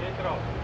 Get out.